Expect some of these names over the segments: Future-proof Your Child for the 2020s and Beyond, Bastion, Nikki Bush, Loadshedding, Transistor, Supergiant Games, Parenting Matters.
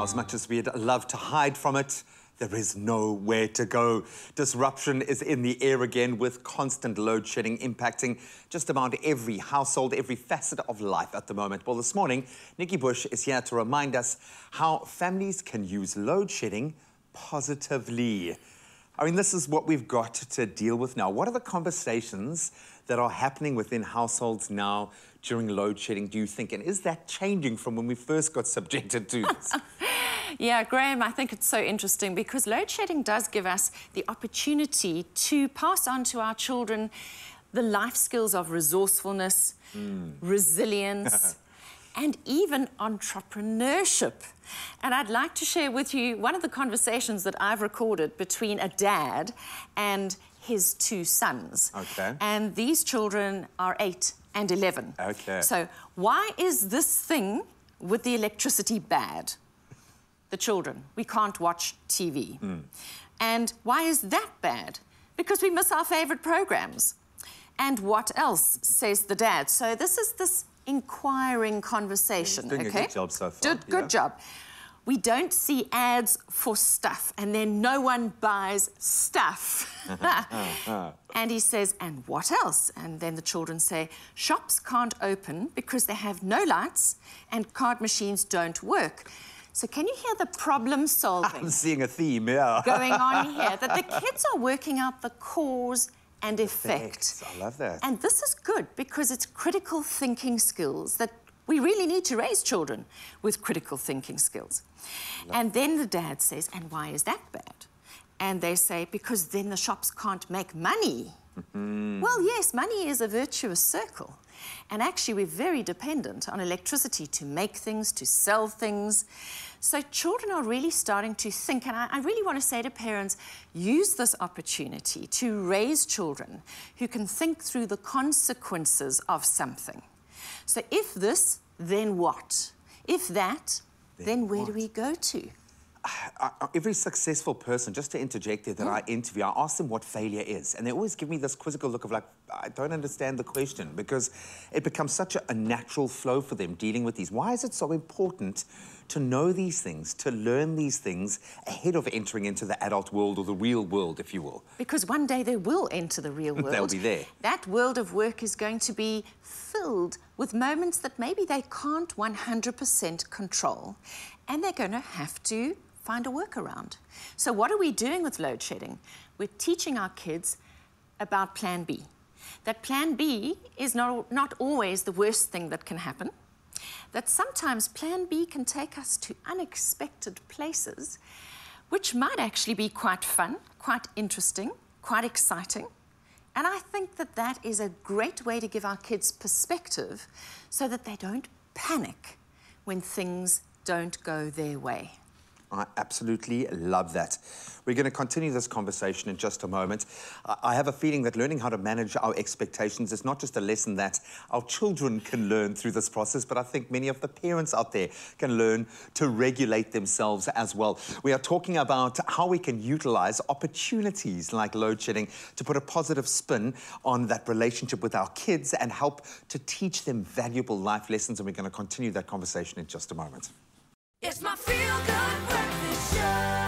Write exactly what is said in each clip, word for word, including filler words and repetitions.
Now, as much as we'd love to hide from it, there is nowhere to go. Disruption is in the air again, with constant load shedding impacting just about every household, every facet of life at the moment. Well, this morning, Nikki Bush is here to remind us how families can use load shedding positively. I mean, this is what we've got to deal with now. What are the conversations that are happening within households now during load shedding, do you think? And is that changing from when we first got subjected to this? Yeah, Graham, I think it's so interesting because load shedding does give us the opportunity to pass on to our children the life skills of resourcefulness, mm. resilience, and even entrepreneurship. And I'd like to share with you one of the conversations that I've recorded between a dad and his two sons. Okay. And these children are eight and eleven. Okay. So why is this thing with the electricity bad? The children, we can't watch T V. Mm. And why is that bad? Because we miss our favourite programmes. And what else, says the dad. So this is this inquiring conversation, okay? Doing a good job so far. Did, yeah. Good job. We don't see ads for stuff, and then no one buys stuff. And he says, and what else? And then the children say, shops can't open because they have no lights and card machines don't work. So can you hear the problem solving? I'm seeing a theme, yeah. Going on here, that the kids are working out the cause and effect. I love that. And this is good because it's critical thinking skills that we really need to raise children with critical thinking skills. Love. And then the dad says, and why is that bad? And they say, because then the shops can't make money. Mm-hmm. Well, yes, money is a virtuous circle. And actually, we're very dependent on electricity to make things, to sell things. So children are really starting to think, and I, I really want to say to parents, use this opportunity to raise children who can think through the consequences of something. So if this, then what? If that, then, then where what? do we go to? I, I, every successful person, just to interject there, that mm. I interview, I ask them what failure is. And they always give me this quizzical look of like, I don't understand the question, because it becomes such a, a natural flow for them dealing with these. Why is it so important to know these things, to learn these things ahead of entering into the adult world, or the real world, if you will? Because one day they will enter the real world. They'll be there. That world of work is going to be filled with moments that maybe they can't one hundred percent control. And they're going to have to find a workaround. So what are we doing with load shedding? We're teaching our kids about plan B. That plan B is not, not always the worst thing that can happen. That sometimes plan B can take us to unexpected places, which might actually be quite fun, quite interesting, quite exciting. And I think that that is a great way to give our kids perspective so that they don't panic when things don't go their way. I absolutely love that. We're going to continue this conversation in just a moment. I have a feeling that learning how to manage our expectations is not just a lesson that our children can learn through this process, but I think many of the parents out there can learn to regulate themselves as well. We are talking about how we can utilize opportunities like load shedding to put a positive spin on that relationship with our kids and help to teach them valuable life lessons. And we're going to continue that conversation in just a moment. It's my feel-good breakfast show.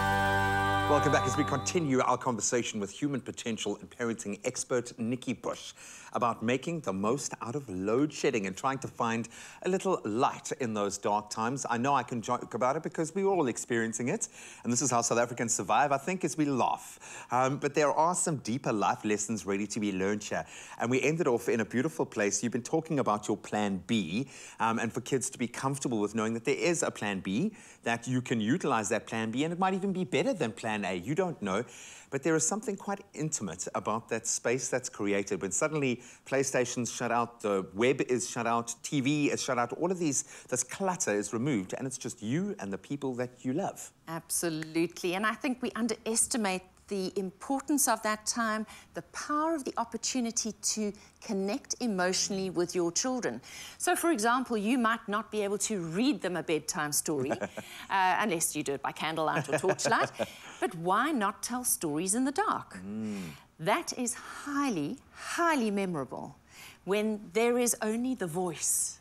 Welcome back as we continue our conversation with human potential and parenting expert Nikki Bush about making the most out of load shedding and trying to find a little light in those dark times. I know I can joke about it because we're all experiencing it, and this is how South Africans survive, I think, is we laugh. Um, but there are some deeper life lessons ready to be learned here. And we ended off in a beautiful place. You've been talking about your plan B, um, and for kids to be comfortable with knowing that there is a plan B, that you can utilize that plan B, and it might even be better than plan A. You don't know. But there is something quite intimate about that space that's created when suddenly PlayStation's shut out, the web is shut out, T V is shut out, all of these, this clutter is removed, and it's just you and the people that you love. Absolutely. And I think we underestimate the importance of that time, the power of the opportunity to connect emotionally with your children. So, for example, you might not be able to read them a bedtime story, uh, unless you do it by candlelight or torchlight, but why not tell stories in the dark? Mm. That is highly, highly memorable when there is only the voice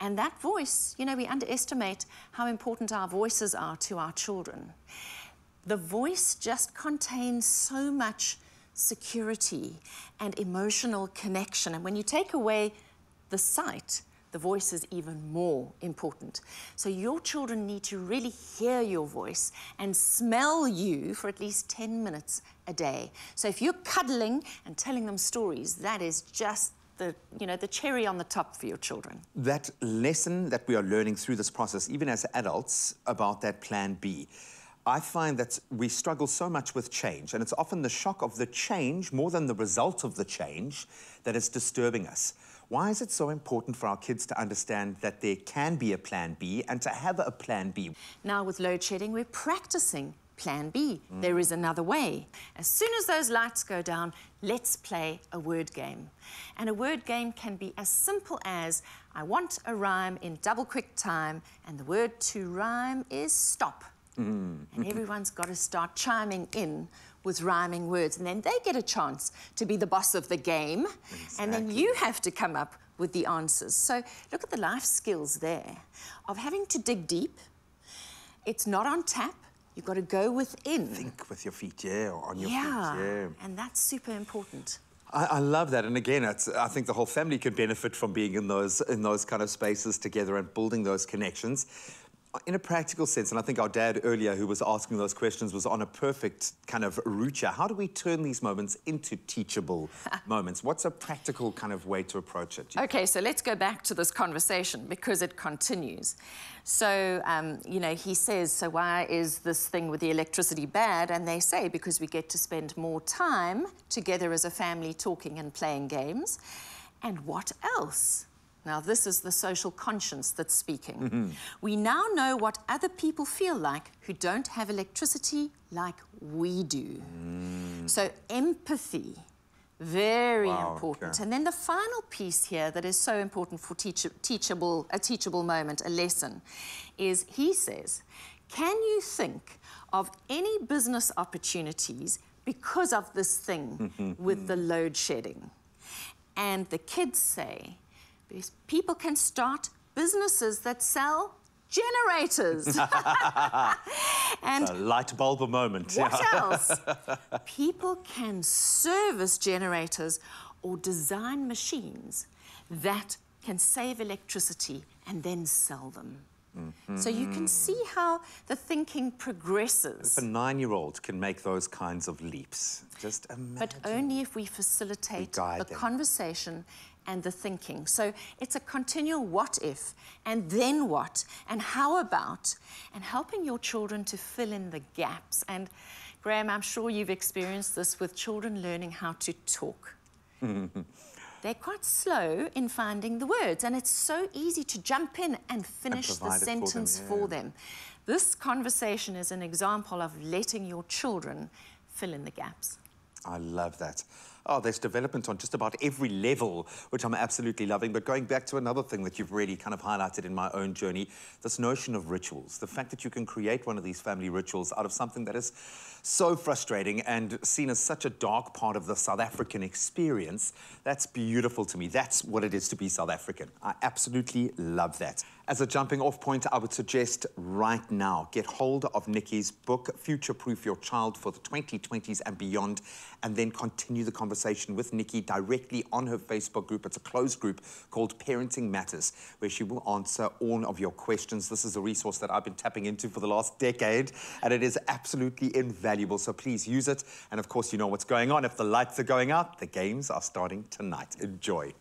And that voice, you know, we underestimate how important our voices are to our children. The voice just contains so much security and emotional connection. And when you take away the sight, the voice is even more important. So your children need to really hear your voice and smell you for at least ten minutes a day. So if you're cuddling and telling them stories, that is just the, you know, the cherry on the top for your children. That lesson that we are learning through this process, even as adults, about that plan B. I find that we struggle so much with change, and it's often the shock of the change more than the result of the change that is disturbing us. Why is it so important for our kids to understand that there can be a plan B and to have a plan B? Now with load shedding, we're practicing plan B. Mm. There is another way. As soon as those lights go down, let's play a word game. And a word game can be as simple as, I want a rhyme in double quick time, and the word to rhyme is stop. Mm. And everyone's got to start chiming in with rhyming words, and then they get a chance to be the boss of the game. Exactly. And then you have to come up with the answers. So look at the life skills there of having to dig deep. It's not on tap. You've got to go within. Think with your feet, yeah, or on your yeah. feet, yeah. And that's super important. I, I love that, and again, it's, I think the whole family could benefit from being in those, in those kind of spaces together and building those connections. In a practical sense, and I think our dad earlier who was asking those questions was on a perfect kind of route here. How do we turn these moments into teachable moments? What's a practical kind of way to approach it? Okay, so let's go back to this conversation because it continues. So, um, you know, he says, so why is this thing with the electricity bad? And they say, because we get to spend more time together as a family talking and playing games. And what else? Now, this is the social conscience that's speaking. Mm-hmm. We now know what other people feel like who don't have electricity like we do. Mm. So empathy, very wow, important. Okay. And then the final piece here that is so important for teach teachable, a teachable moment, a lesson, is he says, can you think of any business opportunities because of this thing with the load shedding? And the kids say, people can start businesses that sell generators. And a light bulb a moment. What yeah. else? People can service generators or design machines that can save electricity and then sell them. Mm-hmm. So you can see how the thinking progresses. If a nine-year-old can make those kinds of leaps, just imagine. But only if we facilitate we the them. conversation and the thinking. So it's a continual what if, and then what, and how about, and helping your children to fill in the gaps. And Graham, I'm sure you've experienced this with children learning how to talk. They're quite slow in finding the words, and it's so easy to jump in and finish and the sentence for them, yeah. for them. This conversation is an example of letting your children fill in the gaps. I love that. Oh, there's development on just about every level, which I'm absolutely loving. But going back to another thing that you've really kind of highlighted in my own journey, this notion of rituals, the fact that you can create one of these family rituals out of something that is so frustrating and seen as such a dark part of the South African experience, that's beautiful to me. That's what it is to be South African. I absolutely love that. As a jumping off point, I would suggest right now, get hold of Nikki's book, Future-proof Your Child for the twenty twenties and Beyond, and then continue the conversation. Conversation with Nikki directly on her Facebook group. It's a closed group called Parenting Matters, where she will answer all of your questions. This is a resource that I've been tapping into for the last decade, and it is absolutely invaluable. So please use it. And of course, you know what's going on. If the lights are going out, the games are starting tonight. Enjoy.